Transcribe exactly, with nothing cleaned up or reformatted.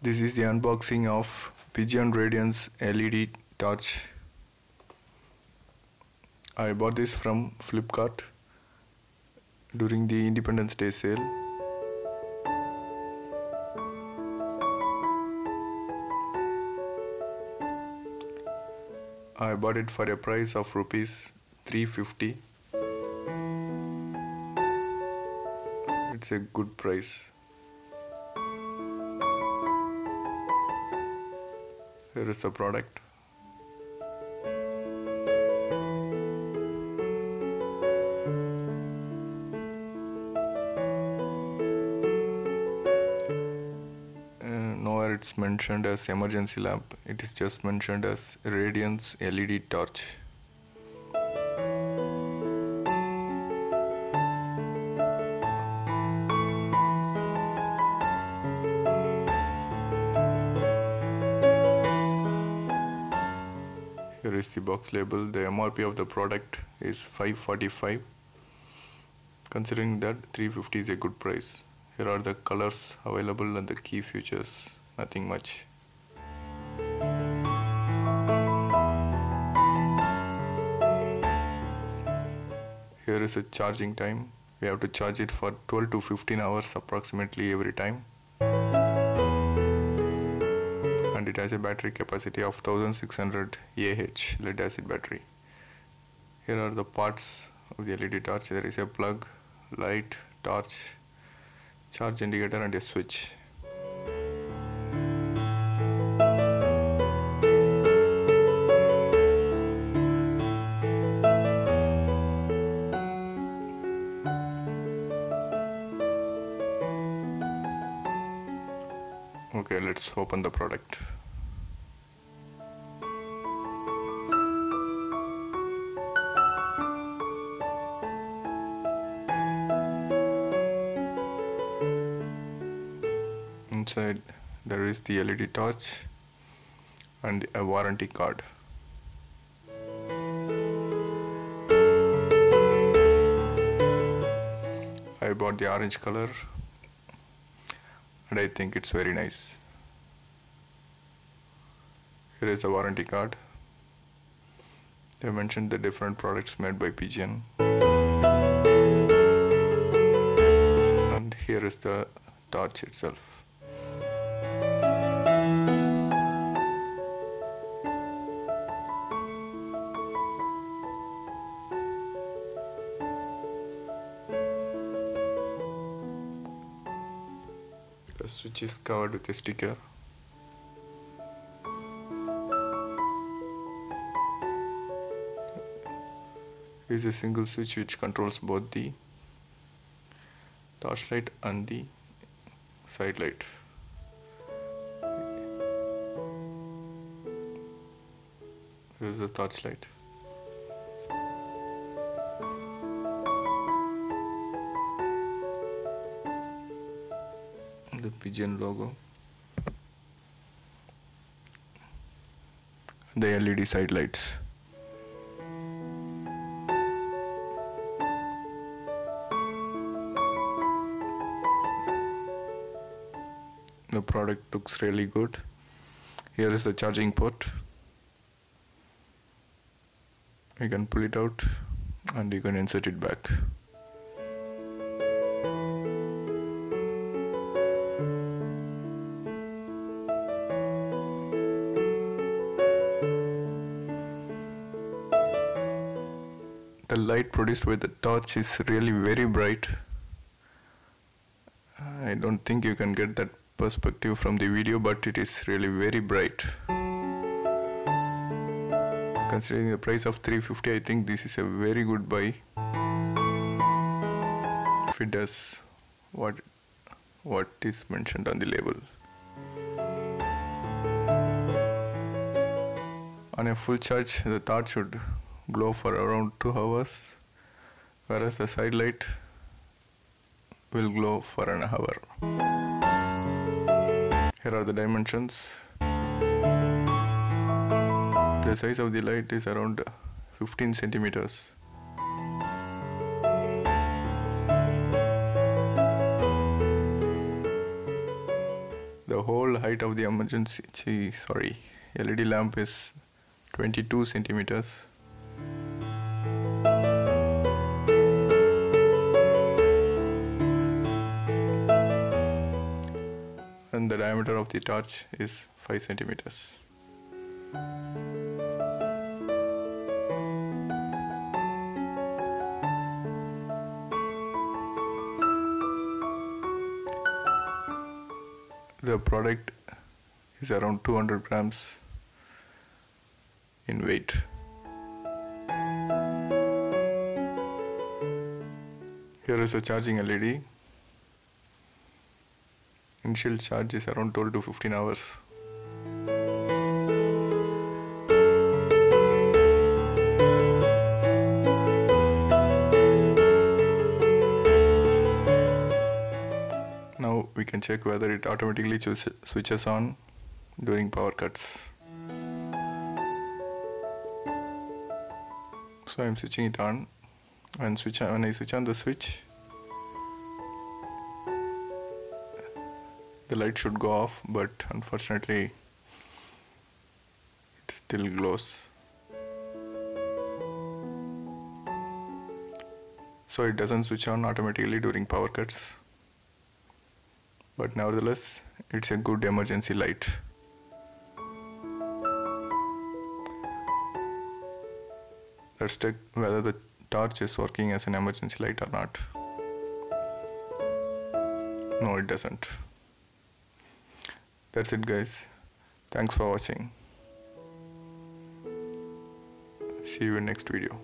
This is the unboxing of Pigeon Radiance L E D torch. I bought this from Flipkart during the Independence Day sale. I bought it for a price of rupees three fifty. It's a good price. Here is the product. Uh, nowhere it's mentioned as emergency lamp. It is just mentioned as Radiance L E D torch. Here is the box label. The M R P of the product is five forty-five. Considering that, three fifty is a good price. Here are the colors available and the key features. Nothing much. Here is a charging time. We have to charge it for twelve to fifteen hours approximately every time. And it has a battery capacity of one thousand six hundred A H lead acid battery. Here are the parts of the L E D torch. There is a plug, light, torch, charge indicator and a switch. Okay, let's open the product. Inside there is the L E D torch and a warranty card. I bought the orange color. And I think it's very nice. Here is a warranty card. They mentioned the different products made by Pigeon. And here is the torch itself. The switch is covered with a sticker. It is a single switch which controls both the torch light and the side light. Here is the torch light. The Pigeon logo, the L E D side lights. The product looks really good. Here is the charging port. You can pull it out and you can insert it back. The light produced by the torch is really very bright. I don't think you can get that perspective from the video, but it is really very bright. Considering the price of three fifty, I think this is a very good buy. If it does what, what is mentioned on the label. On a full charge, the torch should glow for around two hours, whereas the side light will glow for an hour. Here are the dimensions. The size of the light is around fifteen centimeters. The whole height of the emergency, sorry, L E D lamp is twenty-two centimeters. And the diameter of the torch is five centimeters. The product is around two hundred grams in weight. Here is a charging L E D. Initial charge is around twelve to fifteen hours. Now we can check whether it automatically switches on during power cuts. So I am switching it on, and switch on, when I switch on the switch, the light should go off, but unfortunately it still glows. So it doesn't switch on automatically during power cuts, but nevertheless it's a good emergency light. Let's check whether the torch is working as an emergency light or not. No, it doesn't. That's it, guys. Thanks for watching. See you in next video.